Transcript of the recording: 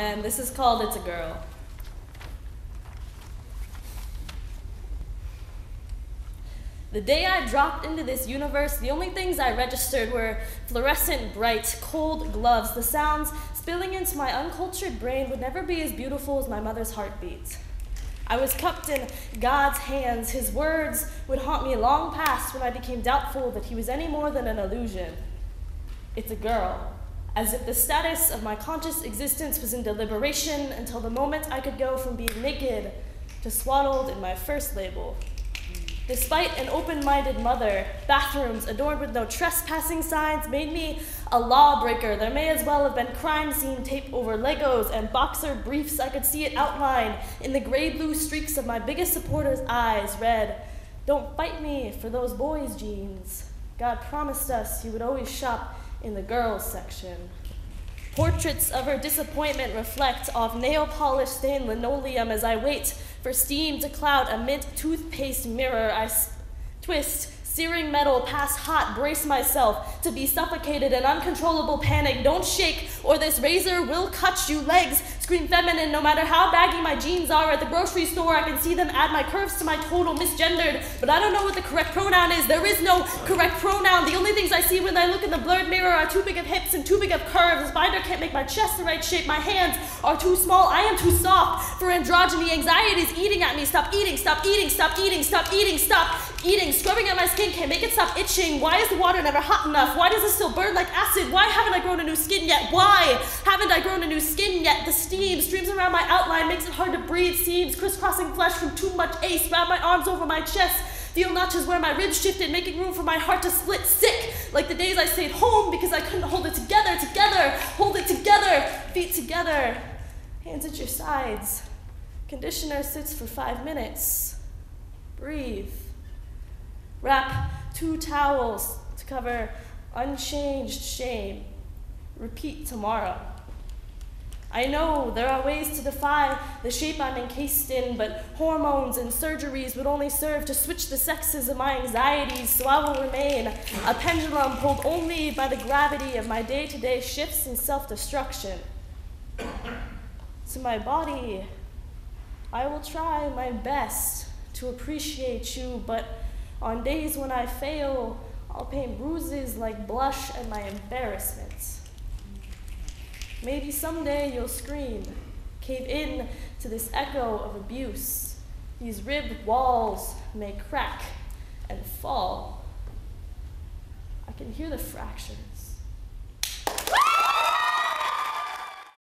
and this is called It's a Girl. The day I dropped into this universe, the only things I registered were fluorescent bright, cold gloves. The sounds spilling into my uncultured brain would never be as beautiful as my mother's heartbeats. I was cupped in God's hands. His words would haunt me long past when I became doubtful that he was any more than an illusion. It's a girl, as if the status of my conscious existence was in deliberation until the moment I could go from being naked to swaddled in my first label. Despite an open-minded mother, bathrooms adorned with no trespassing signs made me a lawbreaker. There may as well have been crime scene tape over Legos and boxer briefs. I could see it outlined in the gray-blue streaks of my biggest supporter's eyes. Read, "Don't fight me for those boys' jeans. God promised us he would always shop in the girls' section." Portraits of her disappointment reflect off nail-polish stained linoleum as I wait for steam to cloud a mint-toothpaste mirror. I twist searing metal past hot, brace myself to be suffocated in uncontrollable panic. Don't shake or this razor will cut you. Legs scream feminine no matter how baggy my jeans are. At the grocery store I can see them add my curves to my total, misgendered, but I don't know what the correct pronoun is. There is no correct pronoun. The only things I see when I look in the blurred mirror are too big of hips and too big of curves. This binder can't make my chest the right shape. My hands are too small. I am too soft for androgyny. Anxiety is eating at me. Stop eating, stop eating, stop eating, stop eating, stop eating. Scrubbing at my skin can't make it stop itching. Why is the water never hot enough? Why does it still burn like acid? Why haven't I grown a new skin yet? Why haven't I grown a new skin yet? The steam streams around my outline, makes it hard to breathe. Seams crisscrossing flesh from too much ace. Wrap my arms over my chest. Feel notches where my ribs shifted, making room for my heart to split. Sick, like the days I stayed home because I couldn't hold it together. Together, hold it together. Feet together, hands at your sides. Conditioner sits for 5 minutes. Breathe. Wrap 2 towels to cover unchanged shame. Repeat tomorrow. I know there are ways to defy the shape I'm encased in, but hormones and surgeries would only serve to switch the sexes of my anxieties, so I will remain a pendulum pulled only by the gravity of my day-to-day shifts and self-destruction. To my body, I will try my best to appreciate you, but on days when I fail, I'll paint bruises like blush and my embarrassments. Maybe someday you'll scream, cave in to this echo of abuse. These ribbed walls may crack and fall. I can hear the fracture.